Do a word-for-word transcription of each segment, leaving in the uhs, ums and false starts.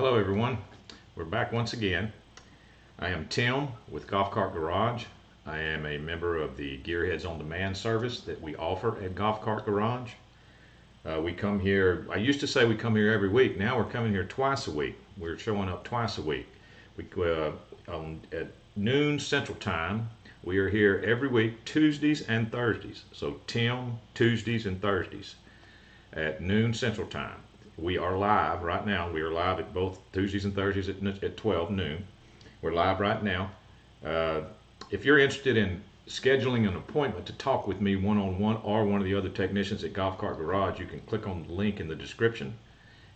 Hello everyone, we're back once again. I am Tim with Golf Cart Garage. I am a member of the Gearheads On Demand service that we offer at Golf Cart Garage. Uh, we come here, I used to say we come here every week, now we're coming here twice a week. We're showing up twice a week. We, uh, on, at noon Central Time, we are here every week, Tuesdays and Thursdays. So Tim, Tuesdays and Thursdays at noon Central Time. We are live right now. We are live at both Tuesdays and Thursdays at, at twelve noon. We're live right now. Uh, if you're interested in scheduling an appointment to talk with me one-on-one or one of the other technicians at Golf Cart Garage, you can click on the link in the description,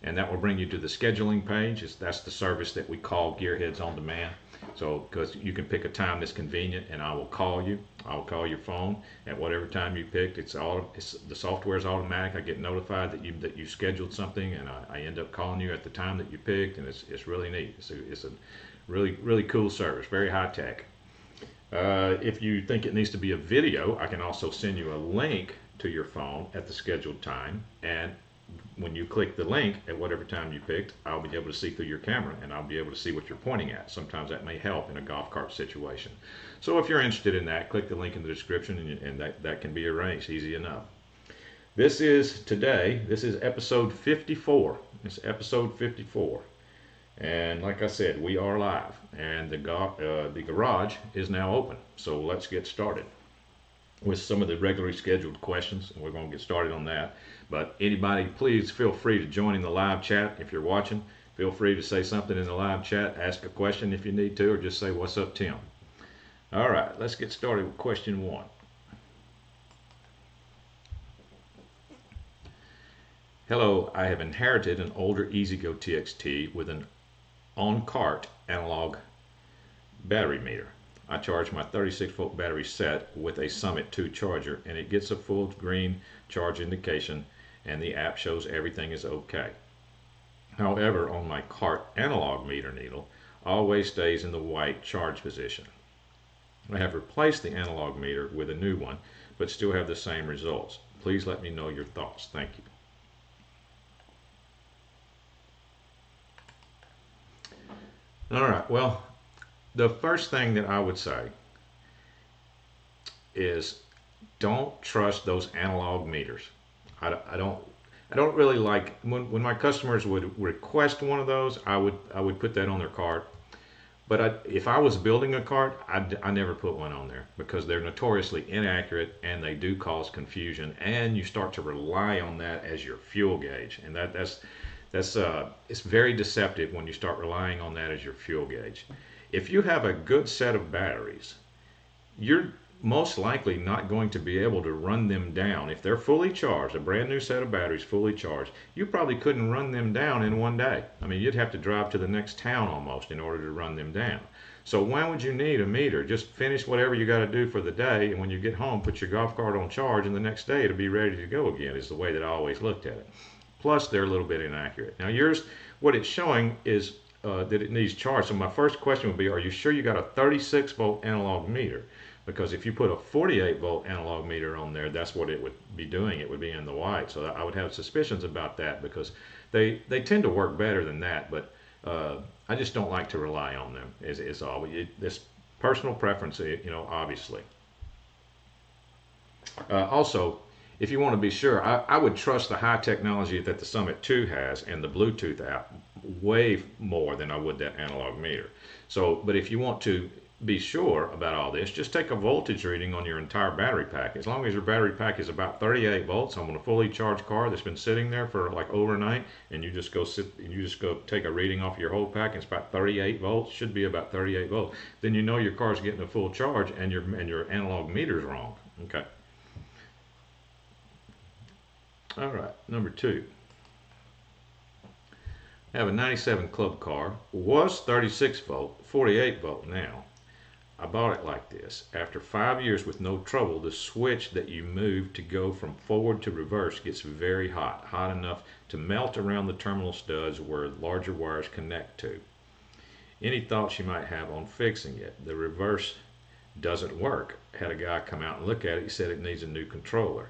and that will bring you to the scheduling page. It's, that's the service that we call Gearheads On Demand. So because you can pick a time that's convenient, and I will call you. I'll call your phone at whatever time you picked. It's all it's, the software is automatic. I get notified that you that you scheduled something, and I, I end up calling you at the time that you picked, and it's it's really neat. It's a, it's a really really cool service, very high tech. Uh, if you think it needs to be a video, I can also send you a link to your phone at the scheduled time, and when you click the link at whatever time you picked, I'll be able to see through your camera, and I'll be able to see what you're pointing at. Sometimes that may help in a golf cart situation. So if you're interested in that, click the link in the description, and, you, and that, that can be arranged easy enough. This is today, this is episode fifty-four. It's episode fifty-four. And like I said, we are live, and the, uh, the garage is now open. So let's get started with some of the regularly scheduled questions, and we're going to get started on that. But anybody, please feel free to join in the live chat. If you're watching, feel free to say something in the live chat, ask a question if you need to, or just say, what's up, Tim? All right, let's get started with question one. Hello, I have inherited an older E Z-Go T X T with an on-cart analog battery meter. I charge my thirty-six volt battery set with a Summit two charger, and it gets a full green charge indication, and the app shows everything is okay. However, on my cart analog meter needle always stays in the white charge position. I have replaced the analog meter with a new one, but still have the same results. Please let me know your thoughts. Thank you. All right, well, the first thing that I would say is don't trust those analog meters. I, I don't I don't really like when, when my customers would request one of those, I would I would put that on their cart. But I, if I was building a cart, I'd, I never put one on there, because they're notoriously inaccurate and they do cause confusion, and you start to rely on that as your fuel gauge, and that that's that's uh it's very deceptive when you start relying on that as your fuel gauge. If you have a good set of batteries, you're most likely not going to be able to run them down. If they're fully charged, a brand new set of batteries fully charged, you probably couldn't run them down in one day. I mean, you'd have to drive to the next town almost in order to run them down. So why would you need a meter? Just finish whatever you got to do for the day, and when you get home, put your golf cart on charge, and the next day it'll be ready to go again, is the way that I always looked at it. Plus, they're a little bit inaccurate. Now, yours, what it's showing is Uh, that it needs charge. So my first question would be, are you sure you got a thirty-six volt analog meter? Because if you put a forty-eight volt analog meter on there, that's what it would be doing. It would be in the white. So I would have suspicions about that, because they they tend to work better than that, but uh, I just don't like to rely on them is, is all. It, it's personal preference, you know, obviously. Uh, also, if you want to be sure, I, I would trust the high technology that the Summit two has and the Bluetooth app way more than I would that analog meter. So, but if you want to be sure about all this, just take a voltage reading on your entire battery pack. As long as your battery pack is about thirty-eight volts on a fully charged car that's been sitting there for like overnight, and you just go sit and you just go take a reading off your whole pack, and it's about thirty-eight volts, should be about thirty-eight volts, then you know your car's getting a full charge, and your and your analog meter's wrong. Okay. All right, number two. I have a ninety-seven club car, was thirty-six volt, forty-eight volt now. I bought it like this. After five years with no trouble, the switch that you move to go from forward to reverse gets very hot, hot enough to melt around the terminal studs where larger wires connect to. Any thoughts you might have on fixing it? The reverse doesn't work. I had a guy come out and look at it. He said it needs a new controller.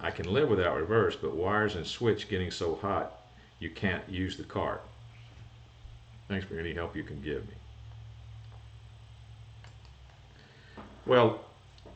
I can live without reverse, but wires and switch getting so hot, you can't use the cart. Thanks for any help you can give me. Well,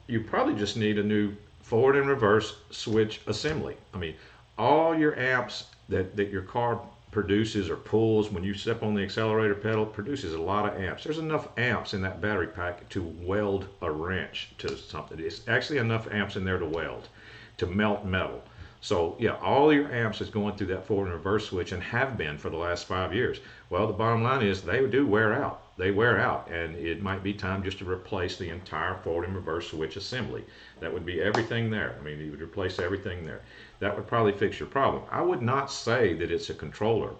you probably just need a new forward and reverse switch assembly. I mean, all your amps that, that your car produces or pulls when you step on the accelerator pedal produces a lot of amps. There's enough amps in that battery pack to weld a wrench to something. It's actually enough amps in there to weld, to melt metal. So yeah, all your amps is going through that forward and reverse switch and have been for the last five years. Well, the bottom line is they do wear out. They wear out, and it might be time just to replace the entire forward and reverse switch assembly. That would be everything there. I mean, you would replace everything there. That would probably fix your problem. I would not say that it's a controller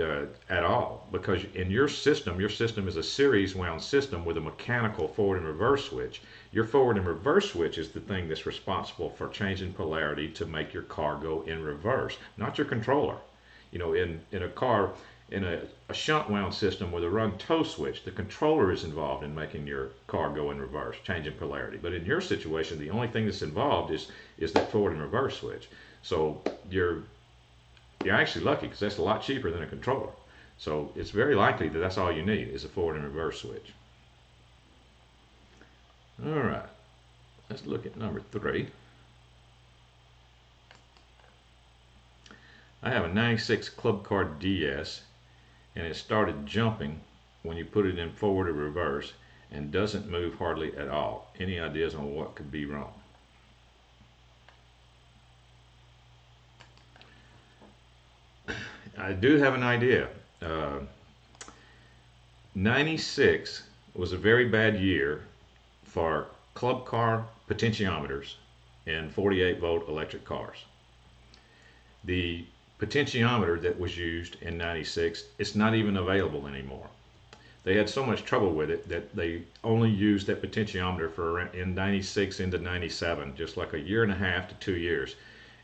uh, at all, because in your system, your system is a series wound system with a mechanical forward and reverse switch. Your forward and reverse switch is the thing that's responsible for changing polarity to make your car go in reverse, not your controller. You know, in, in a car, in a, a shunt wound system with a run tow switch, the controller is involved in making your car go in reverse, changing polarity. But in your situation, the only thing that's involved is is that forward and reverse switch. So you're you're actually lucky, because that's a lot cheaper than a controller. So it's very likely that that's all you need is a forward and reverse switch. All right, let's look at number three. I have a ninety-six Club Car D S, and it started jumping when you put it in forward or reverse and doesn't move hardly at all. Any ideas on what could be wrong? I do have an idea. Uh, ninety-six was a very bad year for club car potentiometers and forty-eight volt electric cars. The potentiometer that was used in ninety-six, it's not even available anymore. They had so much trouble with it that they only used that potentiometer for in ninety-six into ninety-seven, just like a year and a half to two years.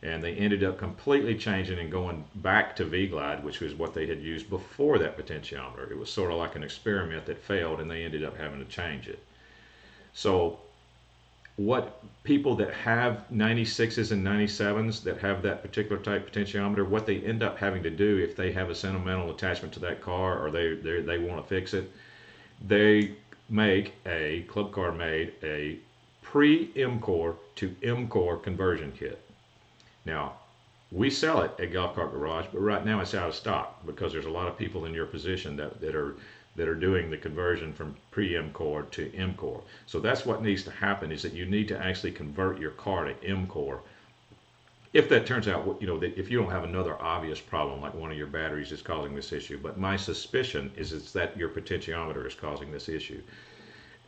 And they ended up completely changing and going back to V-Glide, which was what they had used before that potentiometer. It was sort of like an experiment that failed, and they ended up having to change it. So what people that have ninety-sixes and ninety-sevens that have that particular type potentiometer, what they end up having to do if they have a sentimental attachment to that car, or they they, they want to fix it, they make a, Club Car made a pre M-Core to M-Core conversion kit. Now, we sell it at Golf Cart Garage, but right now it's out of stock because there's a lot of people in your position that, that are that are doing the conversion from pre M-Core to M-Core. So that's what needs to happen, is that you need to actually convert your car to M-Core. If that turns out, you know, that if you don't have another obvious problem, like one of your batteries is causing this issue, but my suspicion is it's that your potentiometer is causing this issue.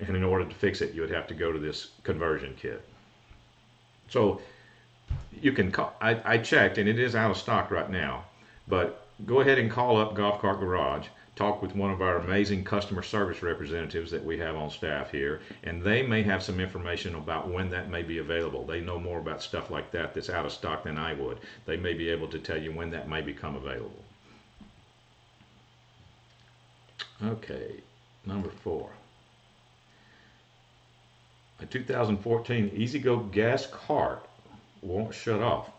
And in order to fix it, you would have to go to this conversion kit. So you can call, I, I checked, and it is out of stock right now, but go ahead and call up Golf Cart Garage, talk with one of our amazing customer service representatives that we have on staff here, and they may have some information about when that may be available. They know more about stuff like that that's out of stock than I would. They may be able to tell you when that may become available. Okay, number four. A two thousand fourteen E Z-Go gas cart won't shut off.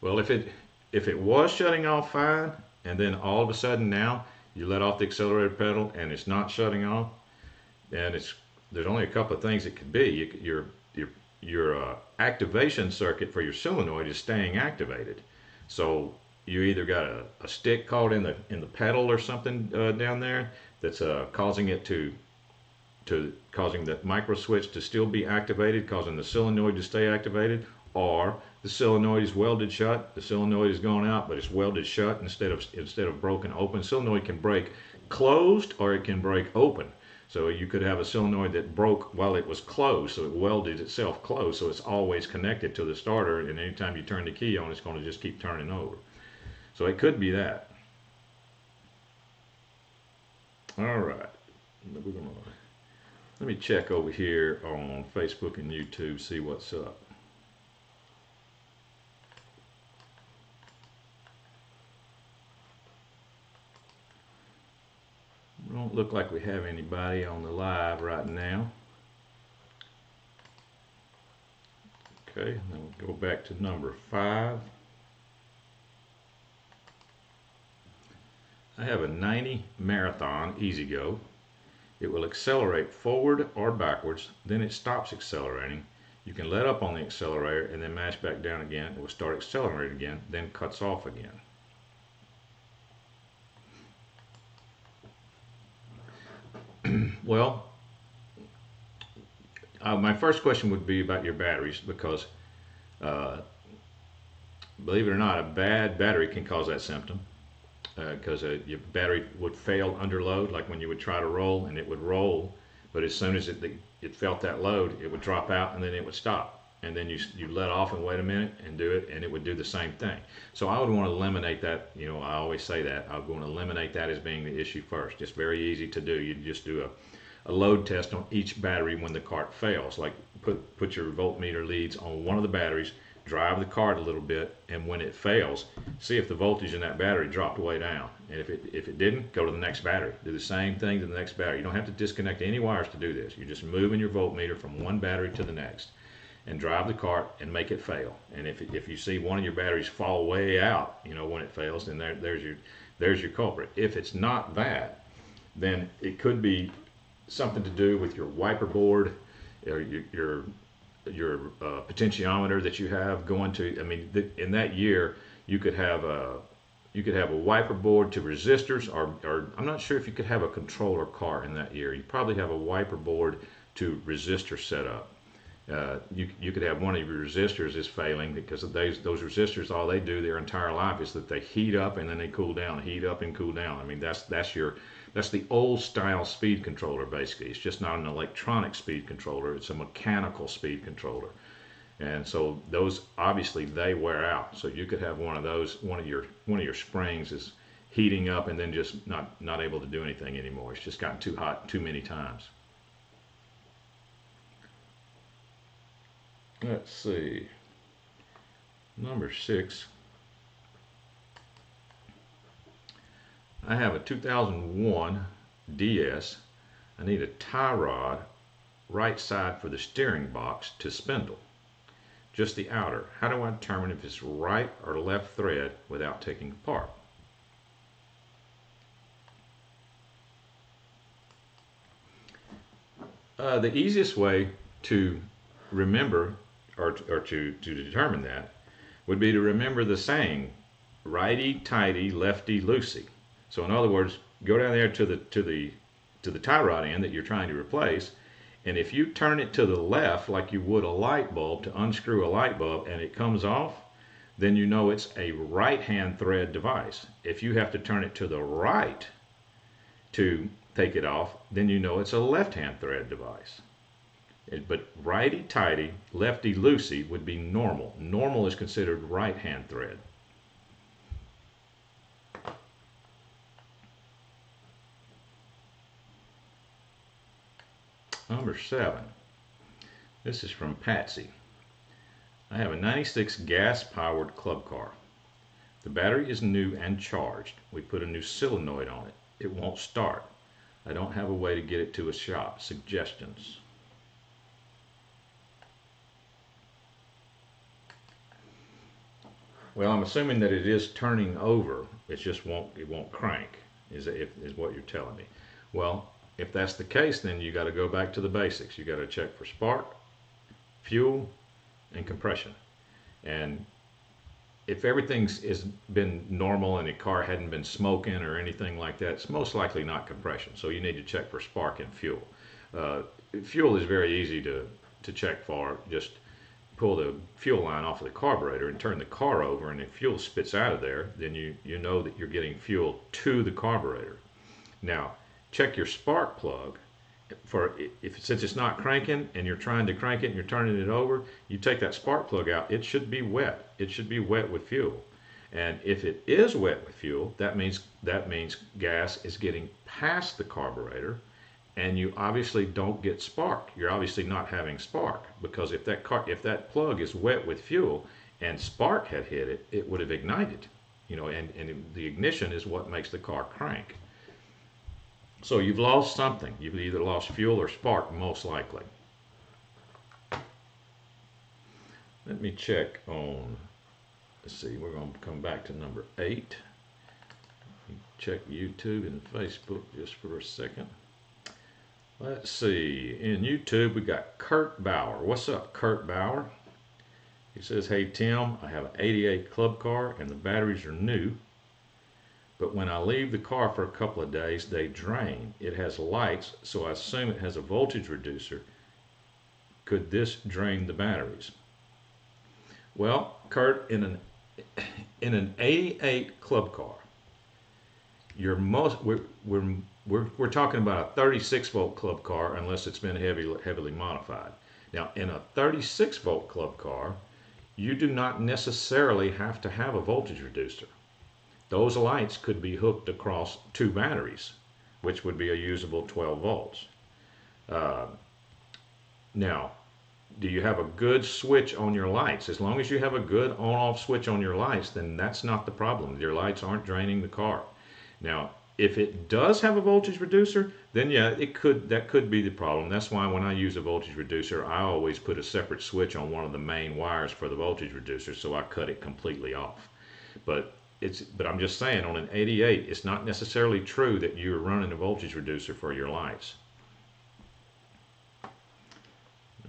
Well, if it If it was shutting off fine, and then all of a sudden now you let off the accelerator pedal and it's not shutting off, and it's there's only a couple of things it could be. You, your your your uh, activation circuit for your solenoid is staying activated, so you either got a, a stick caught in the in the pedal or something uh, down there that's uh, causing it to to causing the micro switch to still be activated, causing the solenoid to stay activated, or the solenoid is welded shut. The solenoid is gone out, but it's welded shut instead of instead of broken open. Solenoid can break closed, or it can break open. So you could have a solenoid that broke while it was closed, so it welded itself closed, so it's always connected to the starter, and anytime you turn the key on, it's going to just keep turning over. So it could be that. All right, we're gonna, let me check over here on Facebook and YouTube, see what's up. Don't look like we have anybody on the live right now. Okay, then we'll go back to number five. I have a ninety Marathon E Z Go. It will accelerate forward or backwards, then it stops accelerating. You can let up on the accelerator and then mash back down again. It will start accelerating again, then cuts off again. Well, uh, my first question would be about your batteries, because uh, believe it or not, a bad battery can cause that symptom, because uh, uh, your battery would fail under load, like when you would try to roll and it would roll, but as soon as it, it felt that load, it would drop out and then it would stop, and then you, you let off and wait a minute and do it, and it would do the same thing. So I would want to eliminate that. You know, I always say that I'm going to eliminate that as being the issue first. It's very easy to do. You just do a, a load test on each battery when the cart fails, like put, put your voltmeter leads on one of the batteries, drive the cart a little bit, and when it fails, see if the voltage in that battery dropped way down. And if it, if it didn't, go to the next battery. Do the same thing to the next battery. You don't have to disconnect any wires to do this. You're just moving your voltmeter from one battery to the next and drive the cart and make it fail. And if, if you see one of your batteries fall way out, you know, when it fails, then there, there's, your, there's your culprit. If it's not that, then it could be something to do with your wiper board or your, your your uh, potentiometer that you have going to. I mean, th in that year you could have a you could have a wiper board to resistors, or, or I'm not sure if you could have a controller car in that year. You probably have a wiper board to resistor setup. Uh, you you could have one of your resistors is failing, because of those those resistors, all they do their entire life is that they heat up and then they cool down, heat up and cool down. I mean, that's that's your that's the old style speed controller, basically. It's just not an electronic speed controller, it's a mechanical speed controller. And so those, obviously they wear out. So you could have one of those, one of your one of your springs is heating up and then just not, not able to do anything anymore. It's just gotten too hot too many times. Let's see, number six. I have a two thousand one D S. I need a tie rod right side for the steering box to spindle, just the outer. How do I determine if it's right or left thread without taking apart? Uh, the easiest way to remember or, or to, to determine that would be to remember the saying, righty tighty, lefty loosey. So in other words, go down there to the to the to the tie rod end that you're trying to replace, and if you turn it to the left like you would a light bulb, to unscrew a light bulb, and it comes off, then you know it's a right hand thread device. If you have to turn it to the right to take it off, then you know it's a left hand thread device. It, but righty tighty, lefty loosey would be normal. Normal is considered right hand thread. Number seven, this is from Patsy. I have a ninety-six gas-powered club car. The battery is new and charged. We put a new solenoid on it. It won't start. I don't have a way to get it to a shop. Suggestions? Well, I'm assuming that it is turning over. It just won't, it won't crank, is, is what you're telling me. Well, if that's the case, then you got to go back to the basics. You got to check for spark, fuel, and compression. And if everything's is been normal and the car hadn't been smoking or anything like that, it's most likely not compression. So you need to check for spark and fuel. Uh, fuel is very easy to to check for. Just pull the fuel line off of the carburetor and turn the car over, and if fuel spits out of there, then you you know that you're getting fuel to the carburetor. Now, check your spark plug for if since it's not cranking and you're trying to crank it and you're turning it over, you take that spark plug out, it should be wet. It should be wet with fuel. And if it is wet with fuel, that means that means gas is getting past the carburetor, and you obviously don't get spark. You're obviously not having spark, because if that car, if that plug is wet with fuel and spark had hit it, it would have ignited. You know, and, and the ignition is what makes the car crank. So you've lost something. You've either lost fuel or spark, most likely. Let me check on, let's see, we're going to come back to number eight. check YouTube and Facebook just for a second. Let's see, in YouTube we got Kurt Bauer. What's up, Kurt Bauer? He says, hey Tim, I have an eighty-eight club car and the batteries are new, but when I leave the car for a couple of days they drain. It has lights, so I assume it has a voltage reducer. Could this drain the batteries? Well, Kurt, in an in an eighty-eight club car, your most we're, we're We're, we're talking about a thirty-six volt club car unless it's been heavy, heavily modified. Now, in a thirty-six volt club car, you do not necessarily have to have a voltage reducer. Those lights could be hooked across two batteries, which would be a usable twelve volts. Uh, now, do you have a good switch on your lights? As long as you have a good on-off switch on your lights, then that's not the problem. Your lights aren't draining the car. Now, if it does have a voltage reducer, then yeah, it could, that could be the problem. That's why when I use a voltage reducer, I always put a separate switch on one of the main wires for the voltage reducer, so I cut it completely off. But it's, but I'm just saying, on an eighty-eight, it's not necessarily true that you're running a voltage reducer for your lights.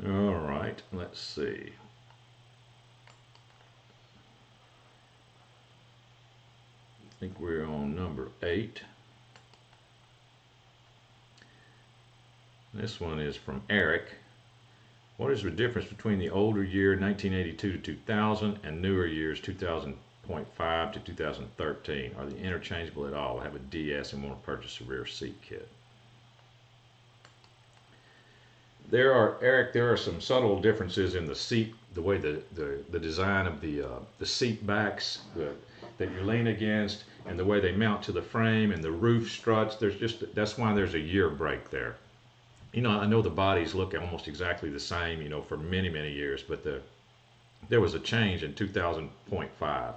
All right, let's see. I think we're on number eight. This one is from Eric. What is the difference between the older year nineteen eighty-two to two thousand and newer years two thousand point five to two thousand thirteen? Are they interchangeable at all? I have a D S and want to purchase a rear seat kit. There are, Eric, there are some subtle differences in the seat, the way the, the, the design of the, uh, the seat backs the, that you lean against, and the way they mount to the frame and the roof struts. There's just, that's why there's a year break there. You know, I know the bodies look almost exactly the same, you know, for many, many years, but the, there was a change in two thousand point five.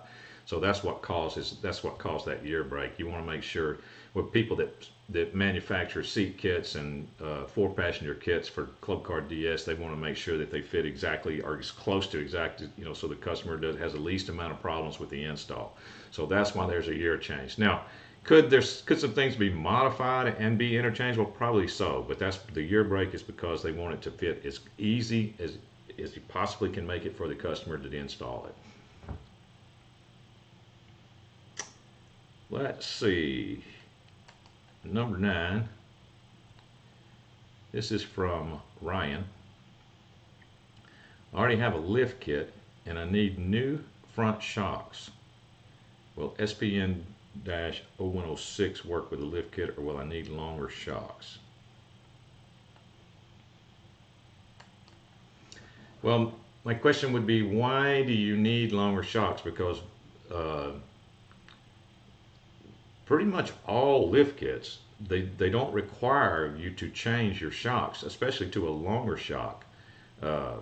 So that's what causes, that's what caused that year break. You want to make sure with people that, that manufacture seat kits and uh, four passenger kits for Club Car D S, they want to make sure that they fit exactly or as close to exactly, you know, so the customer does, has the least amount of problems with the install. So that's why there's a year change. Now, Could there's could some things be modified and be interchangeable? Probably so, but that's the year break is because they want it to fit as easy as as you possibly can make it for the customer to install it. Let's see. Number nine. This is from Ryan. I already have a lift kit and I need new front shocks. Well, S P N oh one oh six work with a lift kit, or will I need longer shocks? Well, my question would be, why do you need longer shocks? Because uh, pretty much all lift kits, they, they don't require you to change your shocks, especially to a longer shock, uh,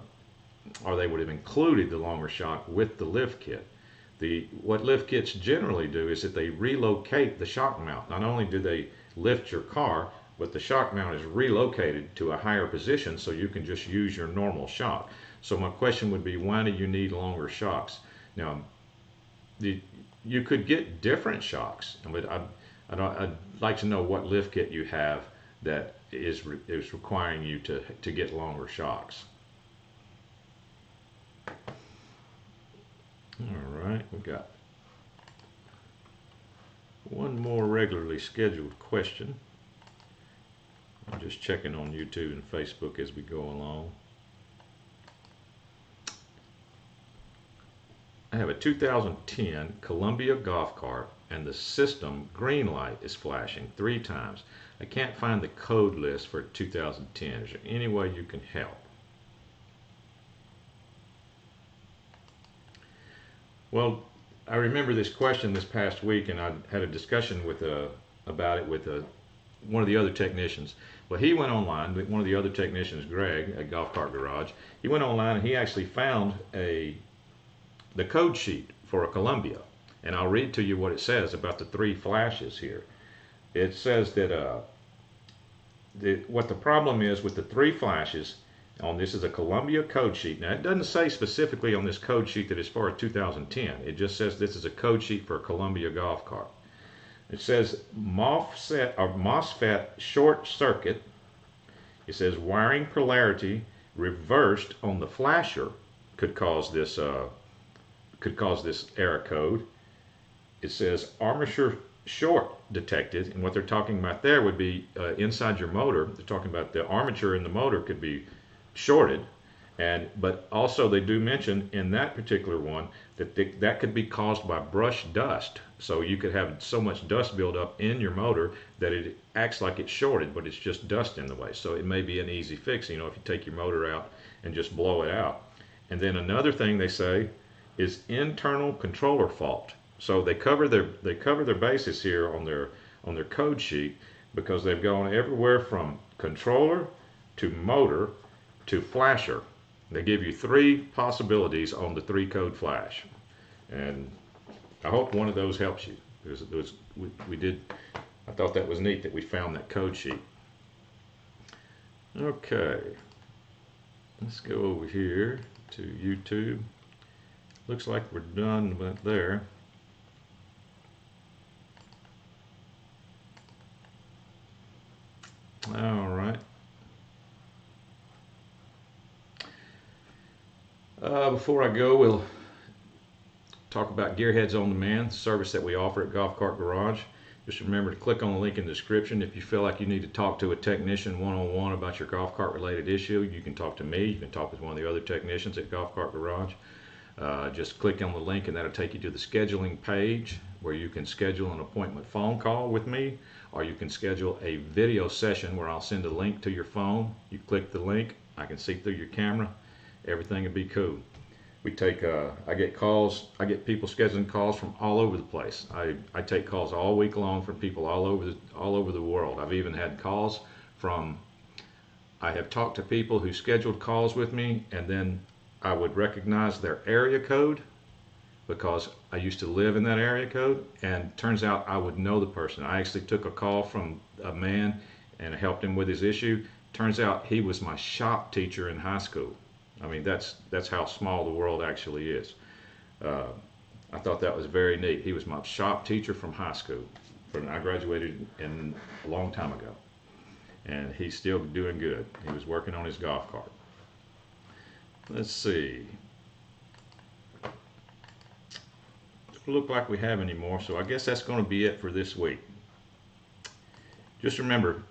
or they would have included the longer shock with the lift kit. The, what lift kits generally do is that they relocate the shock mount. Not only do they lift your car, but the shock mount is relocated to a higher position so you can just use your normal shock. So my question would be, why do you need longer shocks? Now, the, you could get different shocks, but I, I don't, I'd like to know what lift kit you have that is, re, is requiring you to, to get longer shocks. All right, we've got one more regularly scheduled question. I'm just checking on YouTube and Facebook as we go along. I have a two thousand ten Columbia golf cart and the system green light is flashing three times. I can't find the code list for two thousand ten. Is there any way you can help? Well, I remember this question this past week, and I had a discussion with uh, about it with uh, one of the other technicians. Well, he went online, but one of the other technicians, Greg, at Golf Cart Garage, he went online and he actually found a the code sheet for a Columbia. And I'll read to you what it says about the three flashes here. It says that uh, the, what the problem is with the three flashes. On this is a Columbia code sheet. Now, it doesn't say specifically on this code sheet that it's for two thousand ten. It just says this is a code sheet for a Columbia golf cart. It says MOSFET, or MOSFET short circuit. It says wiring polarity reversed on the flasher could cause this uh, could cause this error code. It says armature short detected, and what they're talking about there would be uh, inside your motor. They're talking about the armature in the motor could be shorted, and but also they do mention in that particular one that th that could be caused by brush dust. So you could have so much dust build up in your motor that it acts like it's shorted, but it's just dust in the way. So it may be an easy fix, you know, if you take your motor out and just blow it out. And then another thing they say is internal controller fault. So they cover their they cover their bases here on their on their code sheet, because they've gone everywhere from controller to motor to flasher. They give you three possibilities on the three code flash, and I hope one of those helps you. It was, it was, we, we did. I thought that was neat that we found that code sheet. Okay, let's go over here to YouTube. Looks like we're done about there. All right. Uh, before I go, we'll talk about Gearheads On Demand, the service that we offer at Golf Cart Garage. Just remember to click on the link in the description. If you feel like you need to talk to a technician one-on-one about your golf cart related issue, you can talk to me. You can talk with one of the other technicians at Golf Cart Garage. Uh, just click on the link and that'll take you to the scheduling page, where you can schedule an appointment phone call with me, or you can schedule a video session where I'll send a link to your phone. You click the link, I can see through your camera, everything will be cool. We take, uh, I get calls, I get people scheduling calls from all over the place. I, I take calls all week long from people all over, the, all over the world. I've even had calls from, I have talked to people who scheduled calls with me, and then I would recognize their area code, because I used to live in that area code, and turns out I would know the person. I actually took a call from a man and helped him with his issue. Turns out he was my shop teacher in high school. I mean, that's that's how small the world actually is. Uh, I thought that was very neat. He was my shop teacher from high school. From I graduated in a long time ago, and he's still doing good. He was working on his golf cart. Let's see. Look like we have any more, so I guess that's going to be it for this week. Just remember,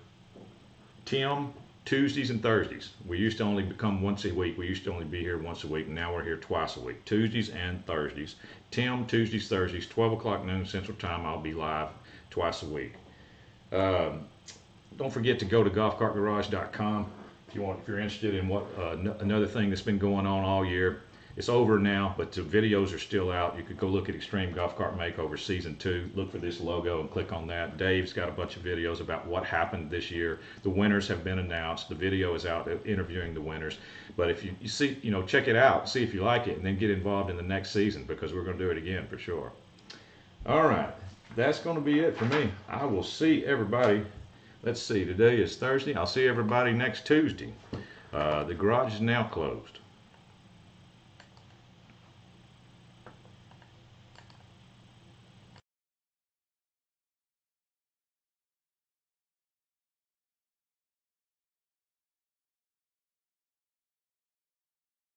Tim, Tuesdays and Thursdays. We used to only become once a week. We used to only be here once a week. Now we're here twice a week, Tuesdays and Thursdays. Tim, Tuesdays, Thursdays, twelve o'clock noon Central Time. I'll be live twice a week. Um, don't forget to go to golf cart garage dot com if you want. If you're interested in what uh, another thing that's been going on all year. It's over now, but the videos are still out. You could go look at Extreme Golf Cart Makeover Season Two. Look for this logo and click on that. Dave's got a bunch of videos about what happened this year. The winners have been announced. The video is out interviewing the winners. But if you, you see, you know, check it out, see if you like it, and then get involved in the next season, because we're going to do it again for sure. All right, that's going to be it for me. I will see everybody. Let's see, today is Thursday. I'll see everybody next Tuesday. Uh, the garage is now closed.